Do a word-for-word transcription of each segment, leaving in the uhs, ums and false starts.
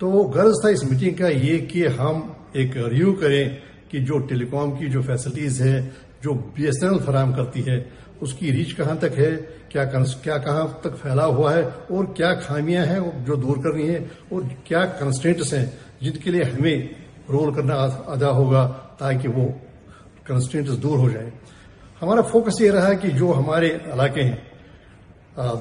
तो गर्ज था इस मीटिंग का ये कि हम एक रिव्यू करें कि जो टेलीकॉम की जो फैसिलिटीज है जो बीएसएनएल फराहम करती है उसकी रीच कहां तक है, क्या क्या कहां तक फैला हुआ है और क्या खामियां हैं जो दूर करनी है और क्या कंस्ट्रेंट्स हैं जिनके लिए हमें रोल करना अदा होगा ताकि वो कंस्ट्रेंट्स दूर हो जाए। हमारा फोकस ये रहा कि जो हमारे इलाके हैं,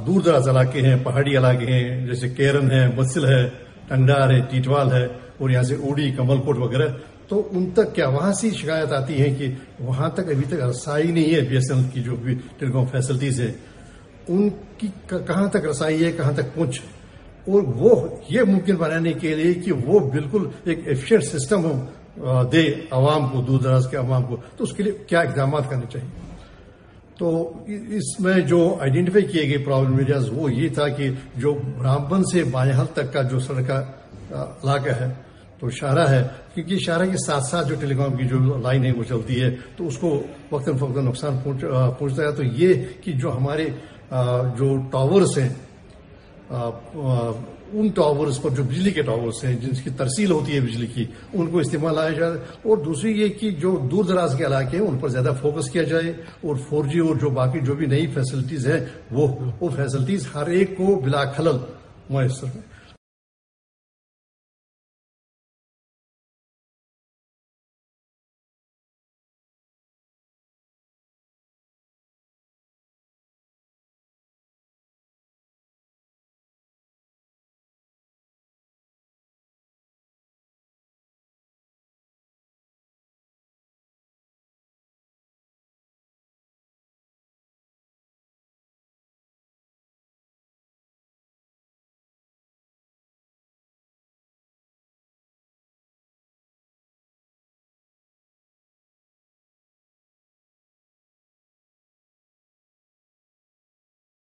दूर दराज इलाके हैं, पहाड़ी इलाके हैं, जैसे केरन है, मत्सिल है, टंडार है, टीटवाल है और यहाँ से उड़ी, कमल कोट वगैरह, तो उन तक क्या वहां से शिकायत आती है कि वहां तक अभी तक रसाई नहीं है बीएसएनएल की जो भी टेलीकॉम फैसिलिटीज है उनकी कहां तक रसाई है, कहां तक पहुंच, और वो ये मुमकिन बनाने के लिए कि वो बिल्कुल एक एफिशिएंट सिस्टम हो दे आवाम को, दूर दराज के आवाम को, तो उसके लिए क्या इकदाम करने चाहिए। तो इसमें जो आइडेंटिफाई किए गए प्रॉब्लम एरियाज वो ये था कि जो रामबन से बानिहाल तक का जो सड़क इलाका है तो शाहरा है, क्योंकि शाहरा के साथ साथ जो टेलीकॉम की जो लाइन है वो चलती है तो उसको वक्तन फवक्तन नुकसान पहुंचता है। तो ये कि जो हमारे जो टावर्स हैं उन टावर्स पर जो बिजली के टावर्स हैं जिनकी तरसील होती है बिजली की उनको इस्तेमाल आया जाए, और दूसरी ये कि जो दूर दराज के इलाके हैं उन पर ज्यादा फोकस किया जाए और फोर जी और जो बाकी जो भी नई फैसिलिटीज हैं वो वो फैसिलिटीज हर एक को बिला खलल मुयसर